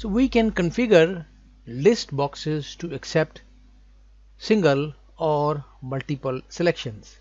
So we can configure list boxes to accept single or multiple selections.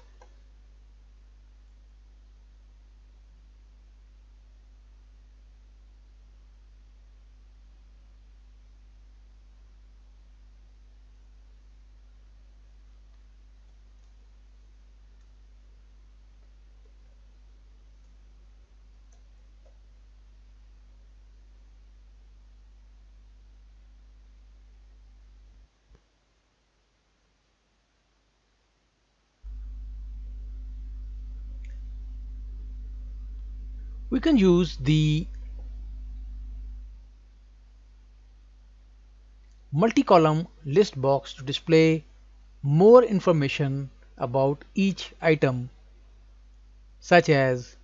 We can use the multi-column list box to display more information about each item, such as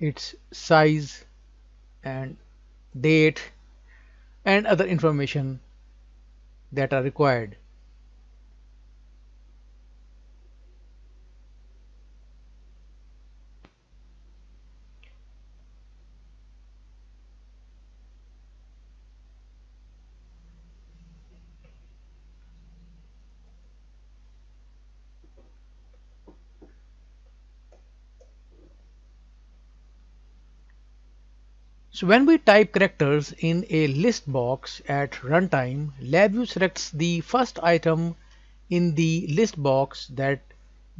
its size and date and other information that are required. So when we type characters in a list box at runtime, LabVIEW selects the first item in the list box that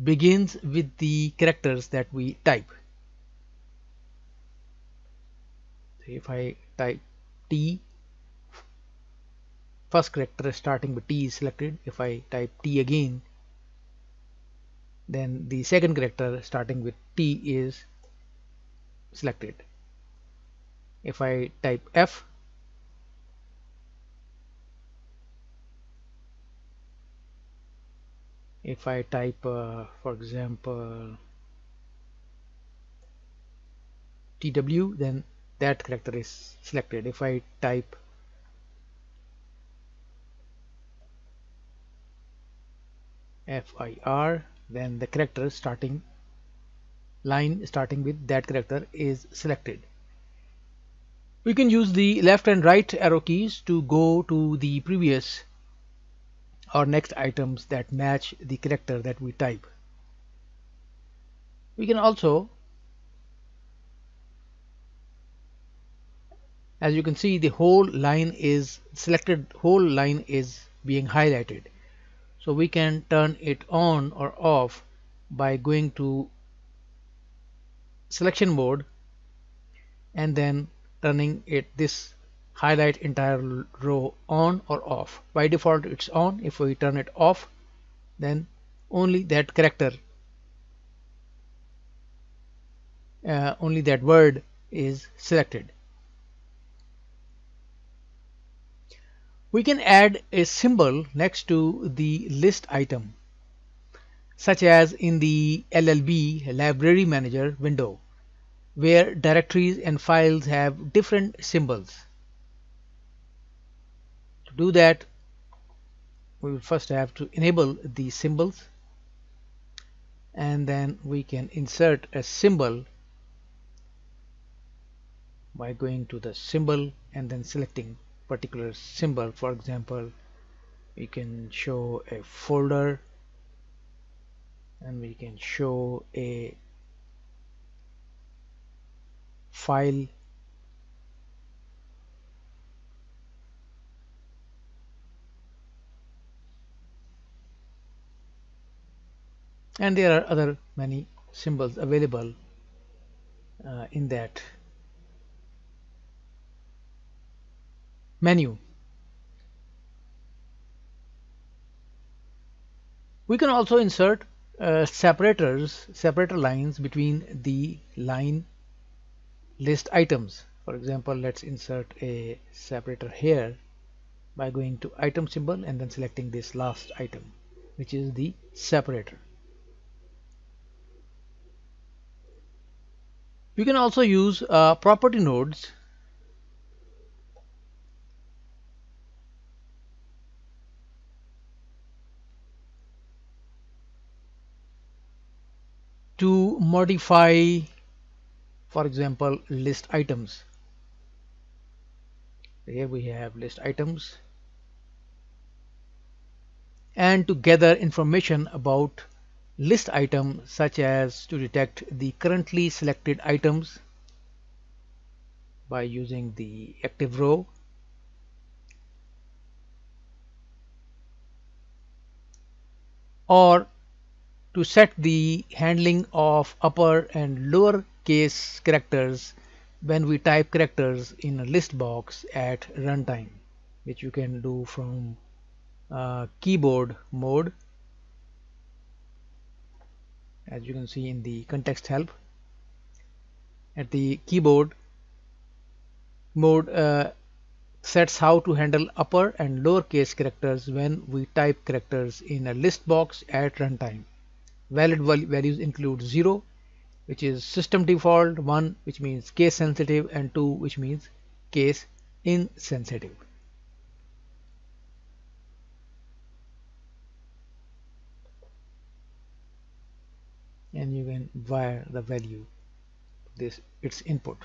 begins with the characters that we type. If I type T, first character starting with T is selected. If I type T again, then the second character starting with T is selected. If I type F, if I type for example TW, then that character is selected. If I type FIR, then the character starting line starting with that character is selected. We can use the left and right arrow keys to go to the previous or next items that match the character that we type. We can also, as you can see, the whole line is selected, whole line is being highlighted. So we can turn it on or off by going to selection mode and then turning it, this highlight entire row, on or off. By default it's on. If we turn it off, then only that character, only that word is selected. We can add a symbol next to the list item, such as in the LLB Library Manager window, where directories and files have different symbols. To do that, we will first have to enable these symbols, and then we can insert a symbol by going to the symbol and then selecting particular symbol. For example, we can show a folder and we can show a file, and there are other many symbols available in that menu. We can also insert separator lines between the line list items. For example, let's insert a separator here by going to item symbol and then selecting this last item, which is the separator. You can also use property nodes to modify, for example, list items. Here we have list items, and to gather information about list item, such as to detect the currently selected items by using the active row, or to set the handling of upper and lower case characters when we type characters in a list box at runtime, which you can do from keyboard mode, as you can see in the context help. At the keyboard mode sets how to handle upper and lower case characters when we type characters in a list box at runtime. Valid values include 0, which is system default, 1, which means case sensitive, and 2, which means case insensitive. And you can wire the value to this its input.